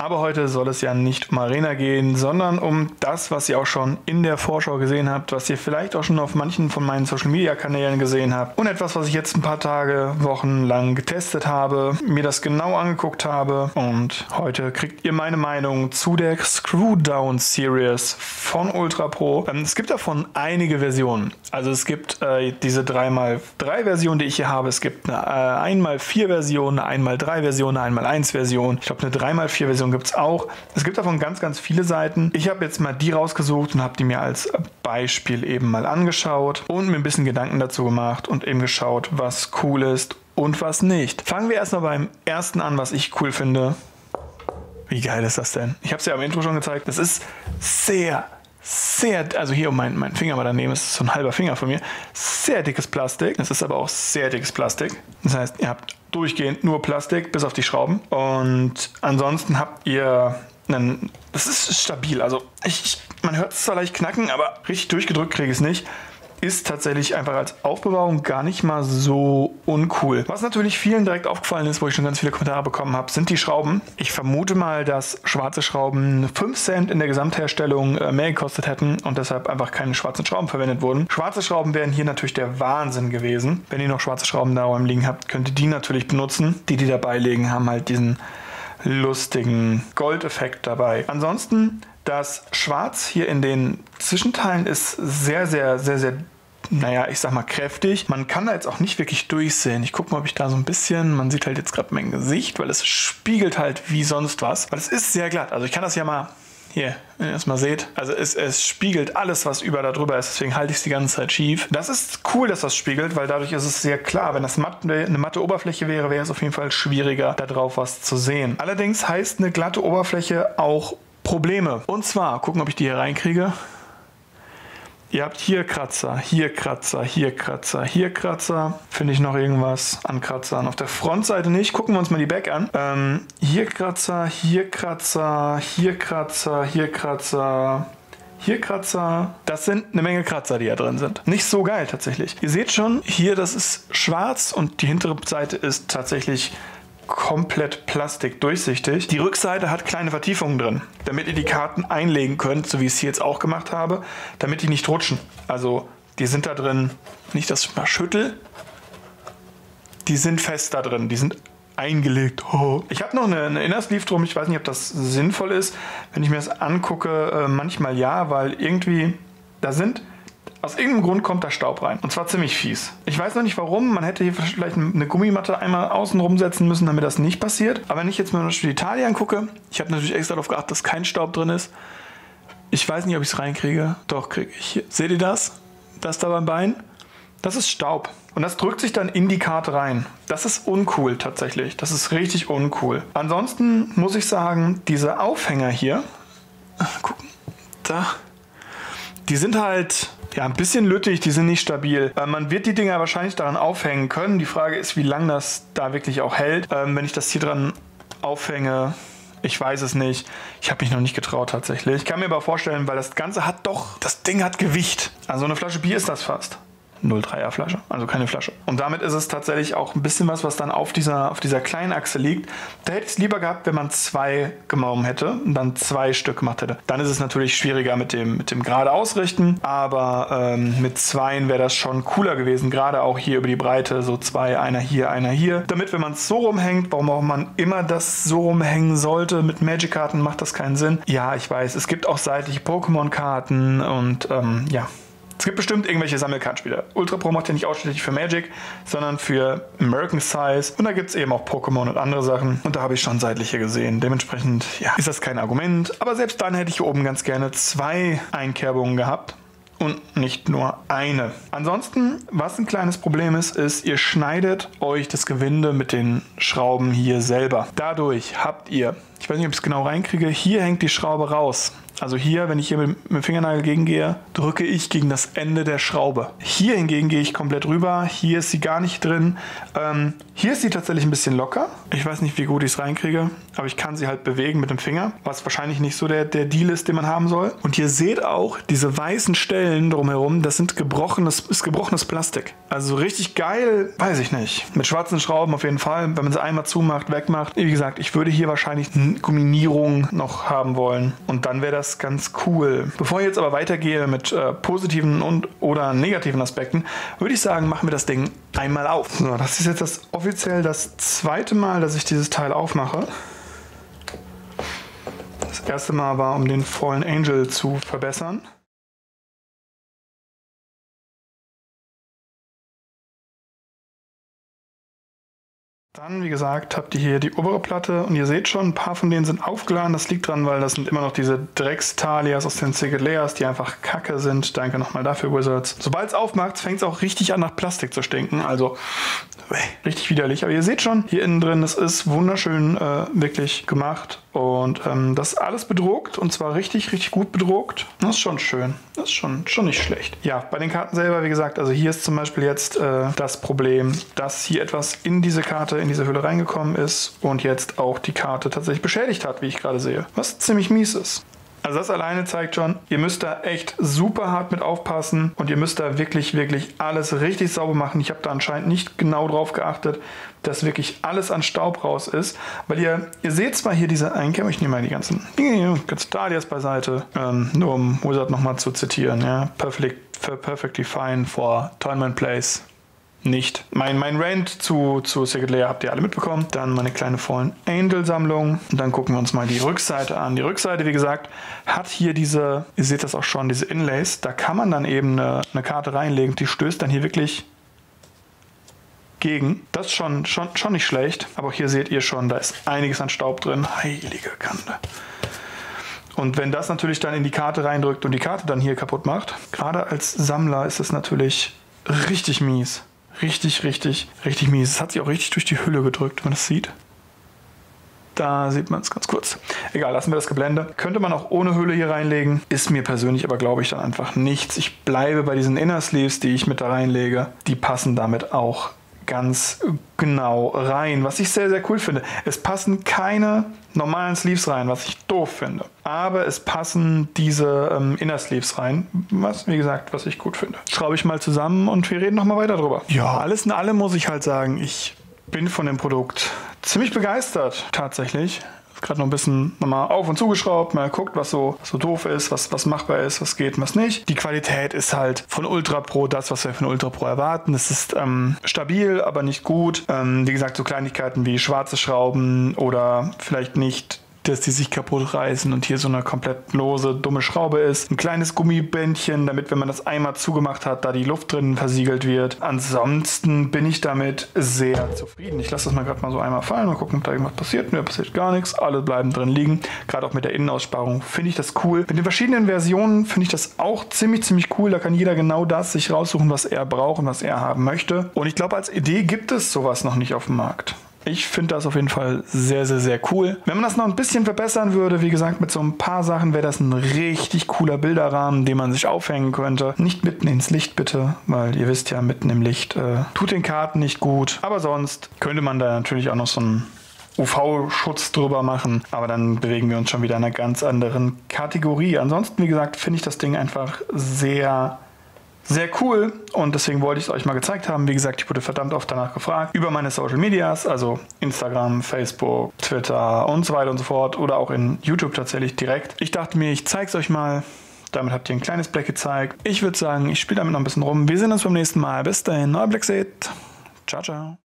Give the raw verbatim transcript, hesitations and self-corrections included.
Aber heute soll es ja nicht um Arena gehen, sondern um das, was ihr auch schon in der Vorschau gesehen habt, was ihr vielleicht auch schon auf manchen von meinen Social Media Kanälen gesehen habt und etwas, was ich jetzt ein paar Tage, Wochen lang getestet habe, mir das genau angeguckt habe, und heute kriegt ihr meine Meinung zu der Screwdown Series von Ultra Pro. Es gibt davon einige Versionen. Also es gibt äh, diese drei mal drei Version, die ich hier habe. Es gibt eine äh, eins mal vier Version, eine eins mal drei Version, eine eins mal eins Version. Ich glaube, eine drei mal vier Version gibt es auch. Es gibt davon ganz, ganz viele Seiten. Ich habe jetzt mal die rausgesucht und habe die mir als Beispiel eben mal angeschaut und mir ein bisschen Gedanken dazu gemacht und eben geschaut, was cool ist und was nicht. Fangen wir erstmal beim ersten an, was ich cool finde. Wie geil ist das denn? Ich habe es ja am Intro schon gezeigt. Das ist sehr, sehr, also hier mein, mein Finger mal daneben, ist so ein halber Finger von mir, sehr dickes Plastik. Es ist aber auch sehr dickes Plastik. Das heißt, ihr habt durchgehend nur Plastik, bis auf die Schrauben. Und ansonsten habt ihr einen, das ist stabil. Also ich, ich, man hört es zwar leicht knacken, aber richtig durchgedrückt kriege ich es nicht. Ist tatsächlich einfach als Aufbewahrung gar nicht mal so uncool. Was natürlich vielen direkt aufgefallen ist, wo ich schon ganz viele Kommentare bekommen habe, sind die Schrauben. Ich vermute mal, dass schwarze Schrauben fünf Cent in der Gesamtherstellung mehr gekostet hätten und deshalb einfach keine schwarzen Schrauben verwendet wurden. Schwarze Schrauben wären hier natürlich der Wahnsinn gewesen. Wenn ihr noch schwarze Schrauben da rum liegen habt, könnt ihr die natürlich benutzen. Die, die dabei liegen, haben halt diesen lustigen Goldeffekt dabei. Ansonsten, das Schwarz hier in den Zwischenteilen ist sehr, sehr, sehr, sehr, naja, ich sag mal kräftig. Man kann da jetzt auch nicht wirklich durchsehen. Ich gucke mal, ob ich da so ein bisschen, man sieht halt jetzt gerade mein Gesicht, weil es spiegelt halt wie sonst was. Weil es ist sehr glatt. Also ich kann das ja mal, hier, wenn ihr das mal seht. Also es, es spiegelt alles, was über da drüber ist. Deswegen halte ich es die ganze Zeit schief. Das ist cool, dass das spiegelt, weil dadurch ist es sehr klar. Wenn das matte, eine matte Oberfläche wäre, wäre es auf jeden Fall schwieriger, da drauf was zu sehen. Allerdings heißt eine glatte Oberfläche auch Probleme. Und zwar, gucken, ob ich die hier reinkriege. Ihr habt hier Kratzer, hier Kratzer, hier Kratzer, hier Kratzer. Finde ich noch irgendwas an Kratzern? Auf der Frontseite nicht. Gucken wir uns mal die Back an. Ähm, hier Kratzer, hier Kratzer, hier Kratzer, hier Kratzer, hier Kratzer. Das sind eine Menge Kratzer, die da drin sind. Nicht so geil tatsächlich. Ihr seht schon, hier das ist schwarz und die hintere Seite ist tatsächlich komplett plastikdurchsichtig. Die Rückseite hat kleine Vertiefungen drin, damit ihr die Karten einlegen könnt, so wie ich es hier jetzt auch gemacht habe, damit die nicht rutschen. Also die sind da drin, nicht dass ich mal schüttel, die sind fest da drin, die sind eingelegt. Oh. Ich habe noch eine, eine Inner Sleeve drum, ich weiß nicht, ob das sinnvoll ist. Wenn ich mir das angucke, manchmal ja, weil irgendwie da sind... Aus irgendeinem Grund kommt da Staub rein. Und zwar ziemlich fies. Ich weiß noch nicht warum. Man hätte hier vielleicht eine Gummimatte einmal außen rumsetzen müssen, damit das nicht passiert. Aber wenn ich jetzt mal die Taille angucke, ich habe natürlich extra darauf geachtet, dass kein Staub drin ist. Ich weiß nicht, ob ich es reinkriege. Doch, kriege ich. Seht ihr das? Das da beim Bein? Das ist Staub. Und das drückt sich dann in die Karte rein. Das ist uncool tatsächlich. Das ist richtig uncool. Ansonsten muss ich sagen, diese Aufhänger hier, gucken, da, die sind halt... Ja, ein bisschen lüttig, die sind nicht stabil. Äh, man wird die Dinger wahrscheinlich daran aufhängen können. Die Frage ist, wie lange das da wirklich auch hält. Ähm, wenn ich das hier dran aufhänge, ich weiß es nicht. Ich habe mich noch nicht getraut tatsächlich. Ich kann mir aber vorstellen, weil das Ganze hat doch, das Ding hat Gewicht. Also eine Flasche Bier ist das fast. null Komma dreier Flasche, also keine Flasche. Und damit ist es tatsächlich auch ein bisschen was, was dann auf dieser, auf dieser kleinen Achse liegt. Da hätte ich es lieber gehabt, wenn man zwei genommen hätte und dann zwei Stück gemacht hätte. Dann ist es natürlich schwieriger mit dem, mit dem gerade Ausrichten, aber ähm, mit zweien wäre das schon cooler gewesen, gerade auch hier über die Breite, so zwei, einer hier, einer hier. Damit, wenn man es so rumhängt, warum auch man immer das so rumhängen sollte, mit Magic-Karten macht das keinen Sinn. Ja, ich weiß, es gibt auch seitliche Pokémon-Karten und ähm, ja... Es gibt bestimmt irgendwelche Sammelkartenspieler. Ultra Pro macht ja nicht ausschließlich für Magic, sondern für American Size. Und da gibt es eben auch Pokémon und andere Sachen. Und da habe ich schon seitliche gesehen. Dementsprechend, ja, ist das kein Argument. Aber selbst dann hätte ich hier oben ganz gerne zwei Einkerbungen gehabt. Und nicht nur eine. Ansonsten, was ein kleines Problem ist, ist, ihr schneidet euch das Gewinde mit den Schrauben hier selber. Dadurch habt ihr, ich weiß nicht, ob ich es genau reinkriege, hier hängt die Schraube raus. Also hier, wenn ich hier mit dem Fingernagel gegengehe, drücke ich gegen das Ende der Schraube. Hier hingegen gehe ich komplett rüber. Hier ist sie gar nicht drin. Ähm, hier ist sie tatsächlich ein bisschen locker. Ich weiß nicht, wie gut ich es reinkriege, aber ich kann sie halt bewegen mit dem Finger, was wahrscheinlich nicht so der, der Deal ist, den man haben soll. Und ihr seht auch diese weißen Stellen drumherum, das sind gebrochenes, ist gebrochenes Plastik. Also richtig geil, weiß ich nicht. Mit schwarzen Schrauben auf jeden Fall, wenn man sie einmal zumacht, wegmacht. Wie gesagt, ich würde hier wahrscheinlich eine Gummierung noch haben wollen und dann wäre das ganz cool. Bevor ich jetzt aber weitergehe mit äh, positiven und oder negativen Aspekten, würde ich sagen, machen wir das Ding einmal auf. So, das ist jetzt das, offiziell das zweite Mal, dass ich dieses Teil aufmache. Das erste Mal war, um den Fallen Angel zu verbessern. Dann, wie gesagt, habt ihr hier die obere Platte und ihr seht schon, ein paar von denen sind aufgeladen. Das liegt dran, weil das sind immer noch diese Dreckstalias aus den Sacred Layers, die einfach kacke sind. Danke nochmal dafür, Wizards. Sobald es aufmacht, fängt es auch richtig an, nach Plastik zu stinken. Also, richtig widerlich. Aber ihr seht schon, hier innen drin, das ist wunderschön äh, wirklich gemacht. Und ähm, das ist alles bedruckt und zwar richtig, richtig gut bedruckt. Das ist schon schön. Das ist schon, schon nicht schlecht. Ja, bei den Karten selber, wie gesagt, also hier ist zum Beispiel jetzt äh, das Problem, dass hier etwas in diese Karte, in diese Hülle reingekommen ist und jetzt auch die Karte tatsächlich beschädigt hat, wie ich gerade sehe. Was ziemlich mies ist. Also das alleine zeigt schon, ihr müsst da echt super hart mit aufpassen und ihr müsst da wirklich, wirklich alles richtig sauber machen. Ich habe da anscheinend nicht genau drauf geachtet, dass wirklich alles an Staub raus ist. Weil ihr, ihr seht zwar hier diese Einkerbung, ich nehme mal die ganzen ganzen Dahlias beiseite, ähm, nur um Wizard nochmal zu zitieren, ja, perfect, perfectly fine for tournament plays. Nicht. Mein, mein Rant zu, zu Sacred Layer habt ihr alle mitbekommen. Dann meine kleine Fallen Angel Sammlung. Und dann gucken wir uns mal die Rückseite an. Die Rückseite, wie gesagt, hat hier diese, ihr seht das auch schon, diese Inlays. Da kann man dann eben eine, eine Karte reinlegen. Die stößt dann hier wirklich gegen. Das ist schon, schon, schon nicht schlecht. Aber auch hier seht ihr schon, da ist einiges an Staub drin. Heilige Kante. Und wenn das natürlich dann in die Karte reindrückt und die Karte dann hier kaputt macht, gerade als Sammler ist es natürlich richtig mies. Richtig, richtig, richtig mies. Es hat sich auch richtig durch die Hülle gedrückt, wenn man das sieht. Da sieht man es ganz kurz. Egal, lassen wir das Geblende. Könnte man auch ohne Hülle hier reinlegen. Ist mir persönlich aber, glaube ich, dann einfach nichts. Ich bleibe bei diesen Inner Sleeves, die ich mit da reinlege. Die passen damit auch ganz genau rein, was ich sehr, sehr cool finde. Es passen keine normalen Sleeves rein, was ich doof finde. Aber es passen diese ähm, Inner Sleeves rein, was, wie gesagt, was ich gut finde. Schraube ich mal zusammen und wir reden nochmal weiter drüber. Ja, alles in allem muss ich halt sagen, ich bin von dem Produkt ziemlich begeistert, tatsächlich. Gerade noch ein bisschen nochmal auf und zugeschraubt, mal guckt, was so, so doof ist, was, was machbar ist, was geht und was nicht. Die Qualität ist halt von Ultra Pro das, was wir von Ultra Pro erwarten. Es ist ähm, stabil, aber nicht gut. Ähm, wie gesagt, so Kleinigkeiten wie schwarze Schrauben oder vielleicht nicht, dass die sich kaputt reißen und hier so eine komplett lose, dumme Schraube ist. Ein kleines Gummibändchen, damit, wenn man das einmal zugemacht hat, da die Luft drin versiegelt wird. Ansonsten bin ich damit sehr zufrieden. Ich lasse das mal gerade mal so einmal fallen, mal gucken, ob da irgendwas passiert. Mir passiert gar nichts, alle bleiben drin liegen. Gerade auch mit der Innenaussparung finde ich das cool. Mit den verschiedenen Versionen finde ich das auch ziemlich, ziemlich cool. Da kann jeder genau das sich raussuchen, was er braucht und was er haben möchte. Und ich glaube, als Idee gibt es sowas noch nicht auf dem Markt. Ich finde das auf jeden Fall sehr, sehr, sehr cool. Wenn man das noch ein bisschen verbessern würde, wie gesagt, mit so ein paar Sachen wäre das ein richtig cooler Bilderrahmen, den man sich aufhängen könnte. Nicht mitten ins Licht bitte, weil ihr wisst ja, mitten im Licht äh, tut den Karten nicht gut. Aber sonst könnte man da natürlich auch noch so einen U V-Schutz drüber machen. Aber dann bewegen wir uns schon wieder in einer ganz anderen Kategorie. Ansonsten, wie gesagt, finde ich das Ding einfach sehr... sehr cool und deswegen wollte ich es euch mal gezeigt haben. Wie gesagt, ich wurde verdammt oft danach gefragt über meine Social Medias, also Instagram, Facebook, Twitter und so weiter und so fort oder auch in YouTube tatsächlich direkt. Ich dachte mir, ich zeige es euch mal. Damit habt ihr ein kleines Black gezeigt. Ich würde sagen, ich spiele damit noch ein bisschen rum. Wir sehen uns beim nächsten Mal. Bis dahin, euer Black Seed. Ciao, ciao.